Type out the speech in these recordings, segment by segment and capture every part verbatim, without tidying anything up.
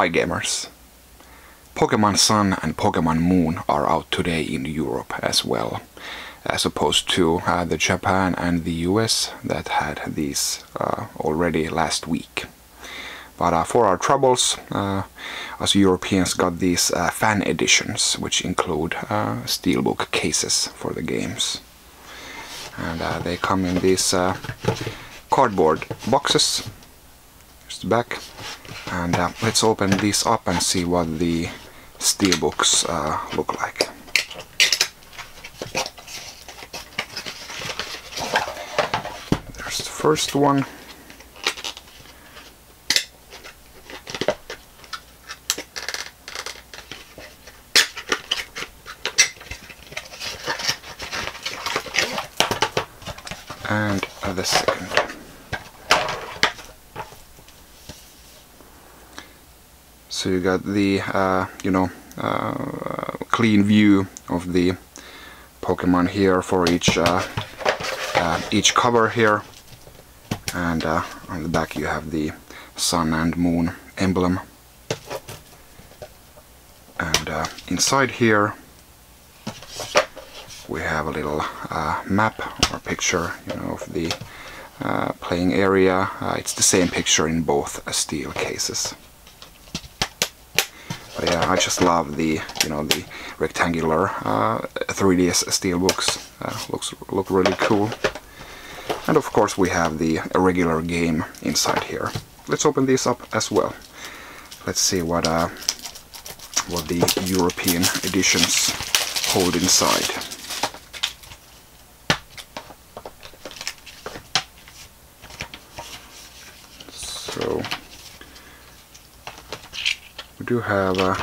Hi gamers! Pokémon Sun and Pokémon Moon are out today in Europe as well, as opposed to uh, the Japan and the U S that had these uh, already last week. But uh, for our troubles, uh, us Europeans got these uh, fan editions, which include uh, steelbook cases for the games. And uh, they come in these uh, cardboard boxes. Here's the back. And uh, let's open these up and see what the steelbooks uh, look like. There's the first one. And uh, the second. So you got the, uh, you know, uh, clean view of the Pokemon here for each uh, uh, each cover here, and uh, on the back you have the Sun and Moon emblem, and uh, inside here we have a little uh, map or picture, you know, of the uh, playing area. Uh, it's the same picture in both uh, steel cases. But yeah, I just love the, you know, the rectangular uh, three D S steelbooks. Uh, looks look really cool. And of course we have the regular game inside here. Let's open these up as well. Let's see what uh, what the European editions hold inside. So we do have a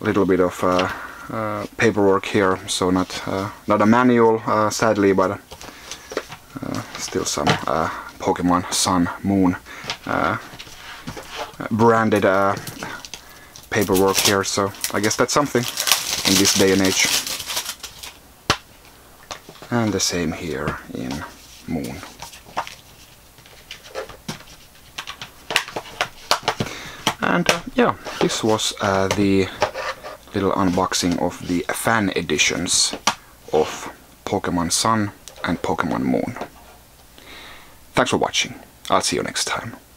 little bit of uh, uh, paperwork here, so not uh, not a manual, uh, sadly, but uh, still some uh, Pokémon Sun, Moon uh, branded uh, paperwork here. So I guess that's something in this day and age. And the same here in Moon. And uh, yeah, this was uh, the little unboxing of the fan editions of Pokémon Sun and Pokémon Moon. Thanks for watching. I'll see you next time.